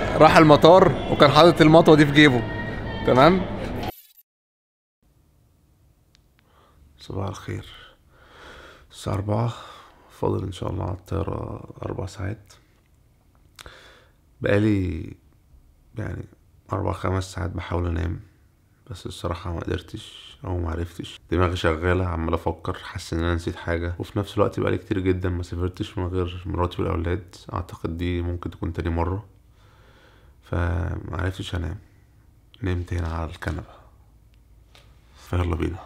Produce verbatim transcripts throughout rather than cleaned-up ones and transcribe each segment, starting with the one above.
راح المطار وكان حاطط المطوه دي في جيبه. تمام. صباح الخير. الساعه أربعة فاضل ان شاء الله على الطياره اربع ساعات. بقالي يعني اربع خمس ساعات بحاول انام، بس الصراحه ما قدرتش او ما عرفتش. دماغي شغاله، عمال افكر، حاسس ان انا نسيت حاجه، وفي نفس الوقت بقالي كتير جدا ما سافرتش من غير مراتي والاولاد. اعتقد دي ممكن تكون تاني مره، فما عرفتش انام. نمت هنا على الكنبه. فيلا بينا.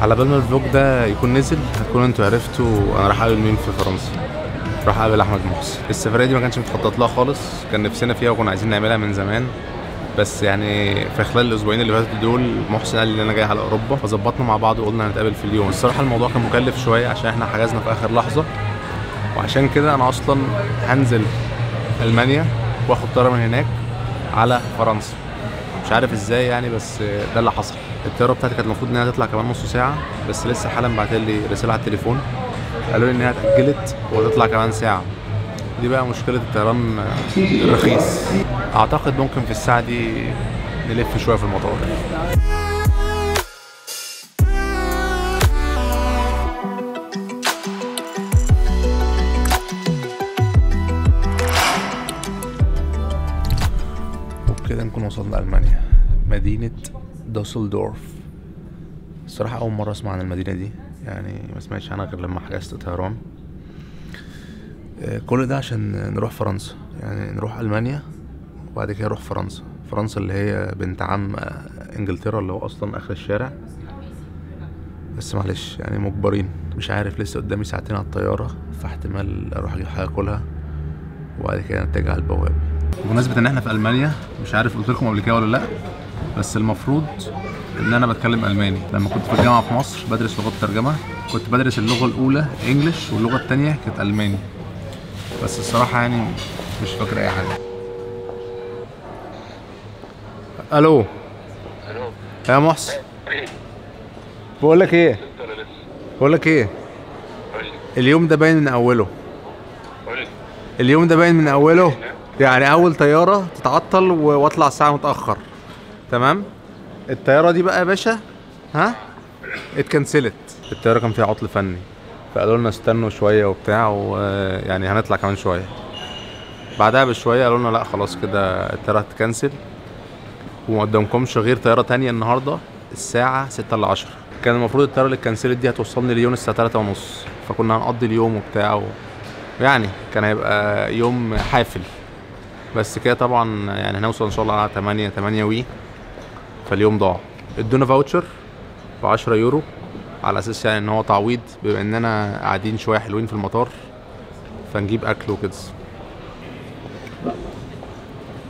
على بال ما الفلوج ده يكون نزل هتكونوا انتوا عرفتوا انا راح اقابل مين في فرنسا. راح اقابل احمد محسني. السفريه دي ما كانش متخطط لها خالص، كان نفسنا فيها وكنا عايزين نعملها من زمان، بس يعني في خلال الاسبوعين اللي فاتوا دول محسن قال لي ان انا جاي على اوروبا، فظبطنا مع بعض وقلنا هنتقابل في ليون. الصراحه الموضوع كان مكلف شويه عشان احنا حجزنا في اخر لحظه، وعشان كده انا اصلا هنزل المانيا واخد طياره من هناك على فرنسا. مش عارف ازاي يعني، بس ده اللي حصل. الطياره بتاعتي كانت المفروض انها تطلع كمان نص ساعه، بس لسه حالا بعتلي لي رساله على التليفون قالوا لي انها اتاجلت وهتطلع كمان ساعه. دي بقى مشكله الطيران الرخيص. اعتقد ممكن في الساعه دي نلف شويه في المطار. وبكده نكون وصلنا المانيا، مدينه دوسلدورف. الصراحه اول مره اسمع عن المدينه دي، يعني ما سمعتش عنها غير لما حجزت طيران. كل ده عشان نروح فرنسا، يعني نروح المانيا وبعد كده نروح فرنسا. فرنسا اللي هي بنت عم انجلترا، اللي هو اصلا اخر الشارع. بس معلش يعني مجبرين. مش عارف، لسه قدامي ساعتين على الطياره، فاحتمال اروح اجيب حاجه اكلها وبعد كده نتجه على البوابه. بمناسبه ان احنا في المانيا، مش عارف قلت لكم قبل كده ولا لا، بس المفروض ان انا بتكلم الماني. لما كنت في الجامعه في مصر بدرس لغه ترجمه، كنت بدرس اللغه الاولى انجلش واللغه الثانيه كانت الماني، بس الصراحه يعني مش فاكر اي حاجه. الو الو يا محسن، بقول لك ايه بقول لك ايه اليوم ده باين من اوله اليوم ده باين من اوله يعني اول طياره تتعطل واطلع ساعه متاخر. تمام. الطياره دي بقى يا باشا ها اتكنسلت. الطياره كان فيها عطل فني، فقالوا لنا استنوا شويه وبتاع، ويعني هنطلع كمان شويه. بعدها بشويه قالوا لنا لا خلاص كده الطياره هتتكنسل وما قدامكمش غير طياره تانية النهارده الساعه ستة إلا عشرة. كان المفروض الطياره اللي اتكنسلت دي هتوصلني ليون الساعه ثلاثة ونص، فكنا هنقضي اليوم وبتاع و... يعني كان هيبقى يوم حافل. بس كده طبعا يعني هنوصل ان شاء الله على ثمانية ثمانية وي، فاليوم ضاع. ادونا فاوتشر ب عشرة يورو على اساس يعني ان هو تعويض، بما اننا قاعدين شويه حلوين في المطار فنجيب اكل وكده.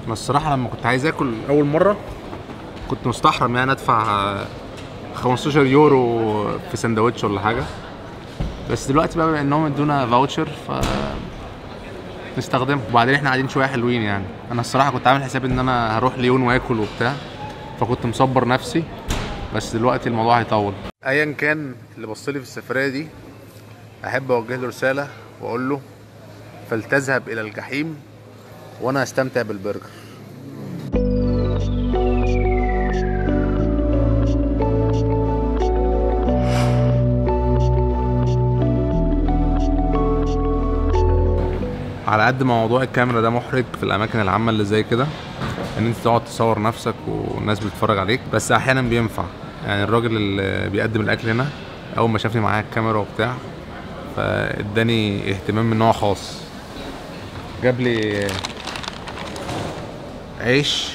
بس الصراحه لما كنت عايز اكل اول مره كنت مستحرم يعني ادفع خمستاشر يورو في سندوتش ولا حاجه، بس دلوقتي بقى بما انهم ادونا فاوتشر ف نستخدمه. وبعدين احنا قاعدين شويه حلوين يعني. انا الصراحه كنت عامل حساب ان انا هروح ليون واكل وبتاع، فكنت مصبر نفسي، بس دلوقتي الموضوع هيطول. ايا كان اللي بصلي في السفريه دي احب اوجه له رساله واقول له فلتذهب الى الجحيم وانا هستمتع بالبرجر. على قد ما موضوع الكاميرا ده محرج في الاماكن العامه اللي زي كده، ان انت تقعد تصور نفسك والناس بتتفرج عليك، بس احيانا بينفع. يعني الراجل اللي بيقدم الاكل هنا اول ما شافني معاه الكاميرا وبتاع فاداني اهتمام من نوع خاص. جاب لي عيش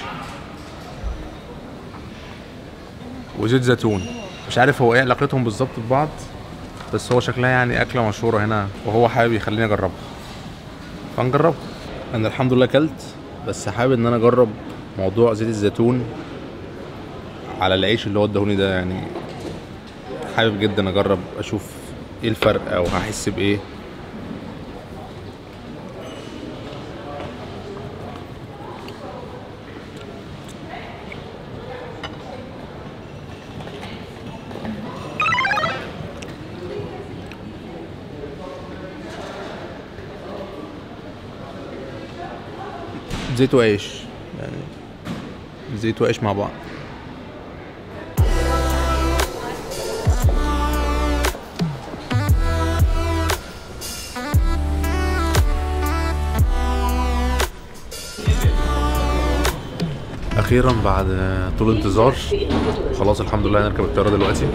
وزيت زيتون، مش عارف هو ايه علاقتهم بالظبط ببعض، بس هو شكلها يعني اكله مشهوره هنا وهو حابب يخليني اجربها فنجربها. انا الحمد لله اكلت، بس حابب ان انا اجرب موضوع زيت الزيتون على العيش اللي هو الدهوني ده. يعني حابب جدا اجرب اشوف ايه الفرق او هحس بايه. زيت وعيش، يعني زيت وعيش مع بعض. اخيرا بعد طول انتظار خلاص الحمد لله هنركب الطياره دلوقتي.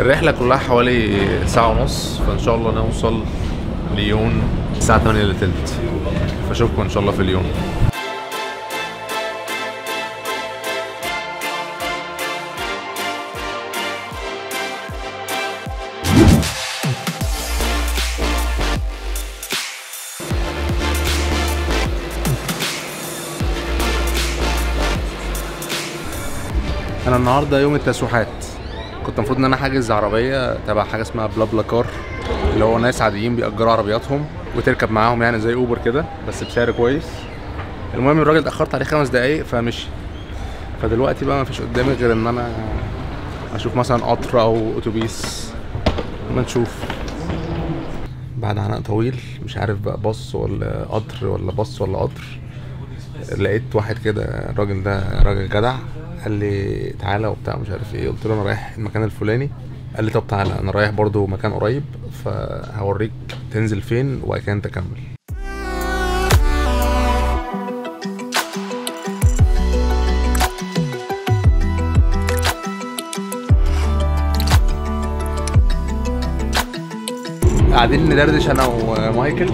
الرحله كلها حوالي ساعه ونص، فان شاء الله نوصل ليون الساعه تمانية الا تلت. فاشوفكم ان شاء الله في ليون. انا النهارده يوم التسويحات، كنت المفروض ان انا حاجز عربيه تبع حاجه اسمها بلابلاكار، اللي هو ناس عاديين بيأجروا عربياتهم وتركب معاهم يعني زي اوبر كده بس بسعر كويس. المهم الراجل اتاخرت عليه خمس دقايق فمشي، فدلوقتي بقى مفيش قدامي غير ان انا اشوف مثلا قطر او اتوبيس. ما نشوف بعد عناء طويل، مش عارف بقى باص ولا قطر ولا باص ولا قطر. لقيت واحد كده، الراجل ده راجل جدع، قال لي تعالى وبتاع مش عارف ايه. قلت له انا رايح المكان الفلاني، قال لي طب تعالى انا رايح برضو مكان قريب فهوريك تنزل فين وبعد كده انت كمل. قاعدين ندردش انا ومايكل،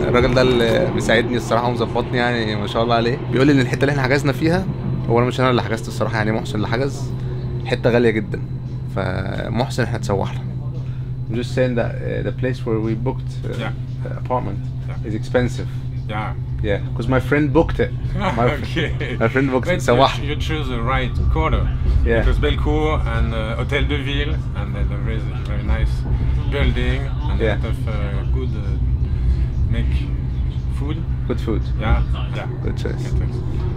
الراجل ده اللي مساعدني الصراحه ومظبطني يعني ما شاء الله عليه. بيقول لي ان الحته اللي احنا حجزنا فيها، هو انا مش انا اللي حجزت الصراحه يعني، محسن اللي حجز، حته غاليه جدا فمحسن احنا تسوح لها. I'm just saying that uh, the place where we booked uh, yeah. the apartment yeah. is expensive. Yeah. Yeah, because my friend booked it. My, okay. my friend booked it. Sawah. You choose the right corner. Yeah. Because Bellecour and uh, Hôtel de Ville and uh, there is a very nice building and yeah. a lot of uh, good uh, make food. Good food. Yeah. Yeah. Good choice.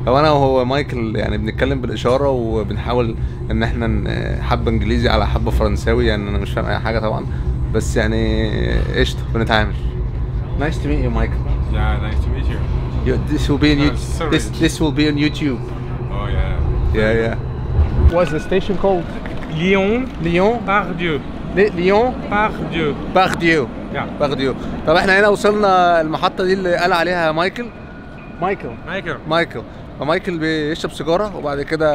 هو انا وهو مايكل يعني بنتكلم بالاشاره وبنحاول ان احنا حبه انجليزي على حبه فرنساوي، يعني انا مش فاهم اي حاجه طبعا بس يعني قشطه بنتعامل. Nice to meet you Michael. Yeah, nice to meet you. you this will be on you uh, this this will be on YouTube. Oh yeah. Yeah yeah. What's the station called? Lyon. Lyon. Pardieu. Lyon. Pardieu. Pardieu. Yeah. Pardieu. طب احنا هنا وصلنا المحطه دي اللي قال عليها مايكل. مايكل. مايكل. مايكل. مايكل بيشرب سيجاره وبعد كده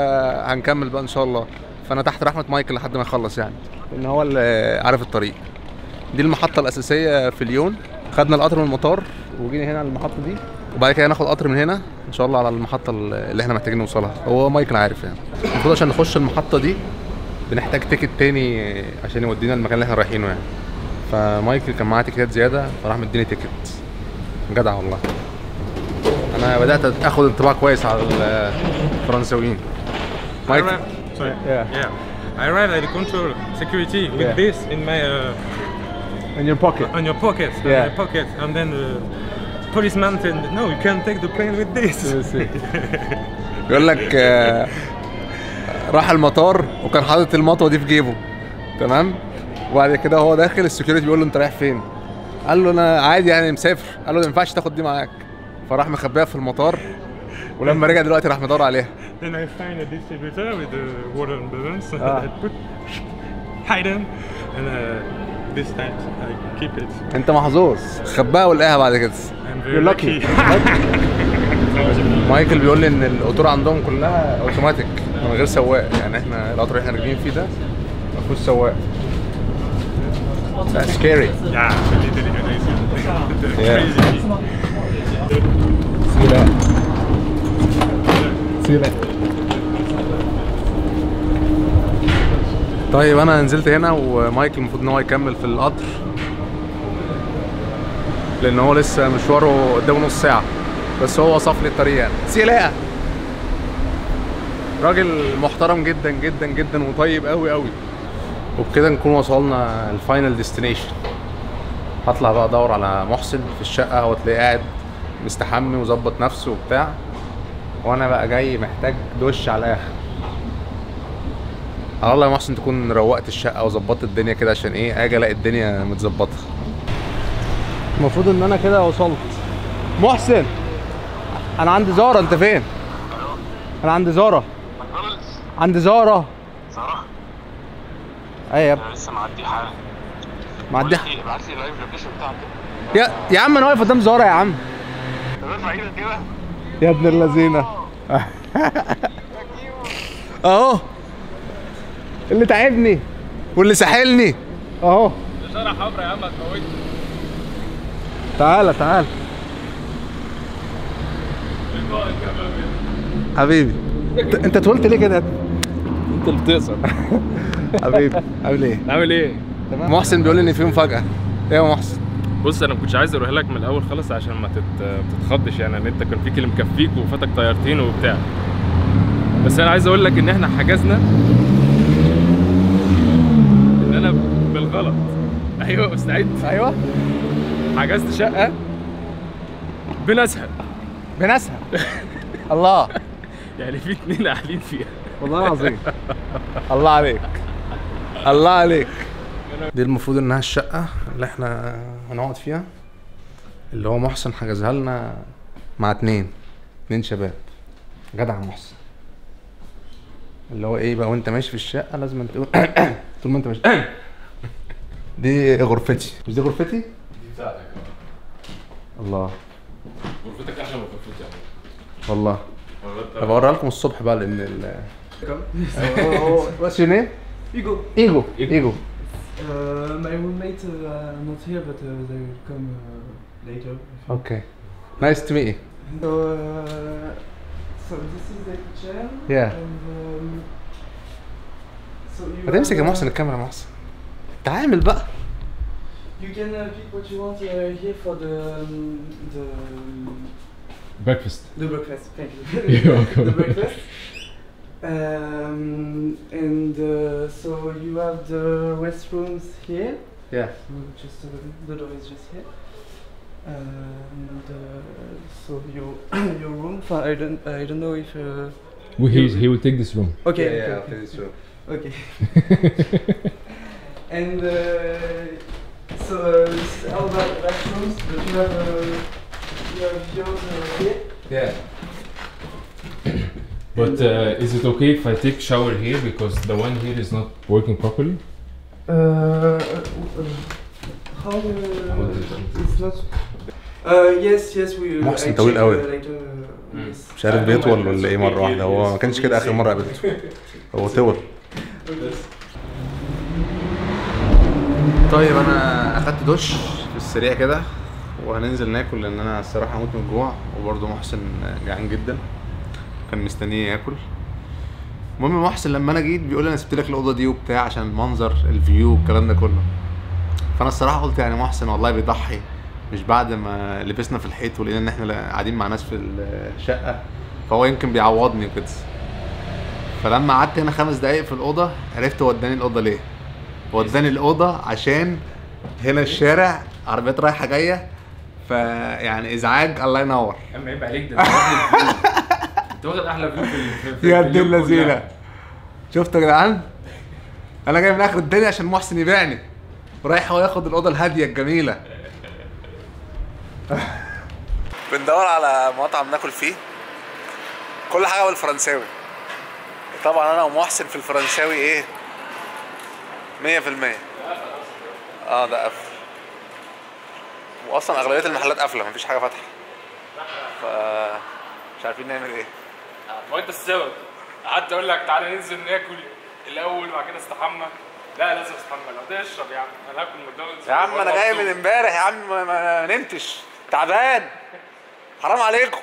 هنكمل بقى ان شاء الله. فانا تحت رحمه مايكل لحد ما يخلص يعني، لان هو اللي عارف الطريق. دي المحطه الاساسيه في ليون. خدنا القطر من المطار وجينا هنا على المحطه دي، وبعد كده هناخد قطر من هنا ان شاء الله على المحطه اللي احنا محتاجين نوصلها. هو مايكل عارف يعني. المفروض عشان نخش المحطه دي بنحتاج تيكت تاني عشان يودينا المكان اللي احنا رايحينه يعني. فمايكل كان معاه تيكتات زياده فراح مديني تيكت. جدع والله. انا بدات اخد انطباع كويس على الفرنساويين. مايك سوري. يا I arrived at the control security with yeah. this in my uh, in your pocket. On your pocket. Yeah. In your pocket. And then the policeman said no you can't take the plane with this. بيقول لك راح المطار وكان حاطط المطوه دي في جيبه تمام، وبعد كده هو داخل السكيورتي بيقول له انت رايح فين؟ قال له انا عادي يعني مسافر. قال له ما ينفعش تاخد دي معاك، فراح مخبيها في المطار ولما رجع دلوقتي راح مدور عليها. Then I find a distributor with the water and balance and I put hide them and this time I keep it. أنت محظوظ، خباها ولقاها بعد كده. You're lucky. مايكل بيقول لي إن القطور عندهم كلها أوتوماتيك من غير سواق، يعني إحنا القطر اللي إحنا راكبين فيه ده ما فيهوش سواق. That's scary. Yeah, crazy. See you back. See you back. طيب انا نزلت هنا ومايكل المفروض ان هو يكمل في القطر لان هو لسه مشواره قدامه نص ساعه، بس هو وصف لي الطريق يعني. سيلاقه راجل محترم جدا جدا جدا وطيب قوي قوي. وبكده نكون وصلنا الفاينل ديستنيشن. هطلع بقى ادور على محسن في الشقه، هو تلاقيه قاعد مستحمي وظبط نفسه وبتاع، وانا بقى جاي محتاج دش على الاخر. على الله يا محسن تكون روقت الشقه وظبطت الدنيا كده عشان ايه اجي الاقي الدنيا متظبطه. المفروض ان انا كده وصلت. محسن انا عندي زاره. انت فين؟ انا عندي زاره. عندي زاره. زاره؟ ايوه يا ابني. لسه معدي حالا. معدي حالا. ابعت لي اللايف لوكيشن بتاعك. يا يا عم انا واقف قدام زاره يا عم. طب ارفع ايدك كده. يا ابن اللذينه. اهو. اللي تعبني واللي ساحلني اهو. زاره حمرا يا عم هتموتني. تعالى تعالى. حبيبي انت طولت ليه كده؟ انت اللي بتقصر. حبيبي عامل ايه؟ عامل ايه؟ تمام. محسن بيقول لي ان في مفاجاه. ايه يا محسن؟ بص انا ما كنتش عايز اروح لك من الاول خالص عشان ما تت... تتخضش يعني، ان انت كان فيك اللي مكفيك وفاتك طيارتين وبتاع. بس انا عايز اقول لك ان احنا حجزنا ان انا بالغلط. ايوه مستعد. ايوه حجزت شقه بنسهل بنسهل. الله. يعني في اتنين قاعدين فيها والله العظيم. الله عليك الله عليك. دي المفروض انها الشقه اللي احنا هنقعد فيها، اللي هو محسن حجزها لنا مع اتنين اتنين شباب. جدع محسن. اللي هو ايه بقى، وانت ماشي في الشقه لازم انت طول ما انت ماشي دي غرفتي. مش دي غرفتي؟ دي بتاعتك. الله. غرفتك احلى من غرفتي والله. طب اوريها لكم الصبح بقى لان ال واتس يور نيم؟ ايجو. ايجو ايجو. My roommate not here but they will come later. Okay. Nice to meet you. So this is the chair. Yeah. ما تمسك يا محسن الكاميرا يا محسن. تعامل بقى. You can pick what you want here for the the breakfast. The breakfast, thank you. You're welcome. The breakfast. Um, and uh, so you have the restrooms here. Yeah. Just uh, the door is just here. Uh, and uh, so your your room. I don't I don't know if. Uh, well, he he will take this room. Okay. Yeah, yeah, okay. I'll take this room. Okay. And uh, so uh, all the bathrooms that you have. Uh, Yeah. But uh, is it okay if I take shower here because the one here is not working properly? Uh, uh, how? Uh, it's not. Uh, yes, yes, we. محسن طويل قوي. مش عارف بيطول ولا ايه مرة واحدة، هو ما كانش كده آخر مرة قابلته. هو طول. طيب أنا أخدت دوش في السريع كده. وهننزل ناكل لان انا الصراحه هموت من الجوع، وبرده محسن جعان جدا كان مستنيني ياكل. المهم محسن لما انا جيت بيقول لي انا سبت لك الاوضه دي وبتاع عشان المنظر الفيو والكلام ده كله. فانا الصراحه قلت يعني محسن والله بيضحي، مش بعد ما لبسنا في الحيط ولقينا ان احنا قاعدين مع ناس في الشقه فهو يمكن بيعوضني وكده. فلما قعدت هنا خمس دقايق في الاوضه عرفت هو وداني الاوضه ليه. وداني الاوضه عشان هنا الشارع عربيات رايحه جايه، فيعني ازعاج. الله ينور. يا عم عيب عليك، ده انت واخد احلى فيو في يا ابن اللذينه. شفتوا يا جدعان؟ انا جاي من اخر الدنيا عشان محسن يبيعني، ورايح هو ياخد الاوضه الهاديه الجميله. بندور على مطعم ناكل فيه، كل حاجه بالفرنساوي. طبعا انا ومحسن في الفرنساوي ايه؟ مية في المية. اه ده قفل، واصلا اغلبيه المحلات قافله مفيش حاجه فاتحه، ف مش عارفين نعمل ايه. هو انت السبب. قعدت اقول لك تعالى ننزل ناكل الاول وبعد كده استحمى. لا لازم استحمى. لو ده اشرب يا عم، انا هاكل ماكدونالدز يا عم. انا جاي من امبارح يا عم، ما نمتش، تعبان، حرام عليكم.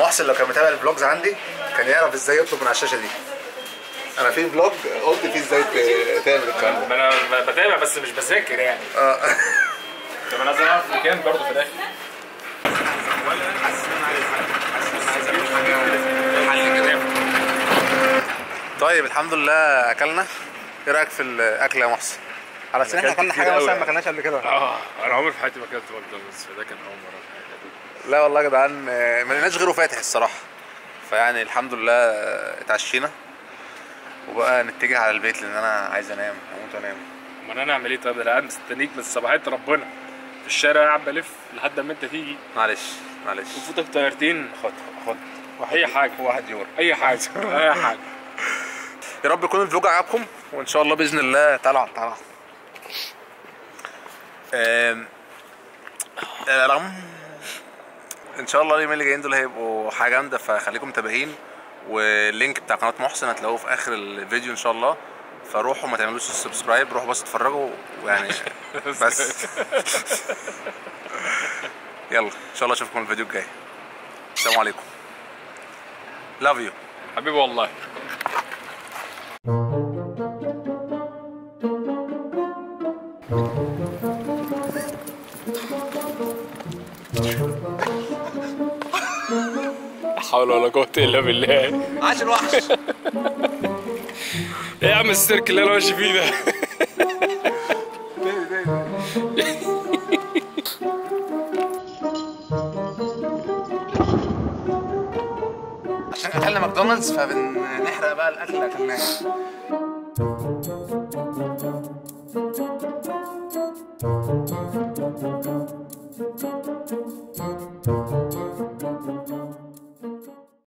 محسن لو كان متابع الفلوجز عندي كان يعرف ازاي يطلب من على الشاشه دي. انا في فلوج قلت فيه ازاي تعمل الكلام ده. انا بتابع بس مش بذاكر يعني. اه طب انا عايز اعرف مكان برضه في الاخر. طيب الحمد لله اكلنا. ايه رايك في الاكل يا محسن؟ على سن احنا اكلنا حاجه مثلا ما اكلناش قبل كده. اه انا عمري في حياتي ما اكلت ماكدونالدز، فده كان اول مره في حياتي. لا والله يا جدعان ما لقيناش غيره فاتح الصراحه. فيعني الحمد لله اتعشينا وبقى نتجه على البيت لان انا عايز انام، هموت وانام. امال انا اعمل ايه؟ طيب انا قاعد مستنيك من صباحيه ربنا. الشارع قاعد بلف لحد ما انت تيجي. معلش معلش وفوتك طيارتين. خد خد واحد اي حاجه واحد يورو اي حاجه اي حاجه. يا رب يكون الفلوج عجبكم وان شاء الله باذن الله. طلع طلع امم رغم ان شاء الله اليومين اللي جايين دول هيبقوا حاجه جامده، فخليكم متابعين. واللينك بتاع قناه محسن هتلاقوه في اخر الفيديو ان شاء الله، فروحوا ما تعملوش السبسكرايب، روحوا بس اتفرجوا ويعني بس. يلا ان شاء الله اشوفكم الفيديو الجاي. السلام عليكم. لاف يو حبيبي والله. لا حول ولا قوة إلا بالله. عاش الوحش. إيه يا عم السيرك اللي أنا ماشي فيه ده؟ عشان قتلنا ماكدونالدز فبنحرق بقى الأكل اللي أكلناه.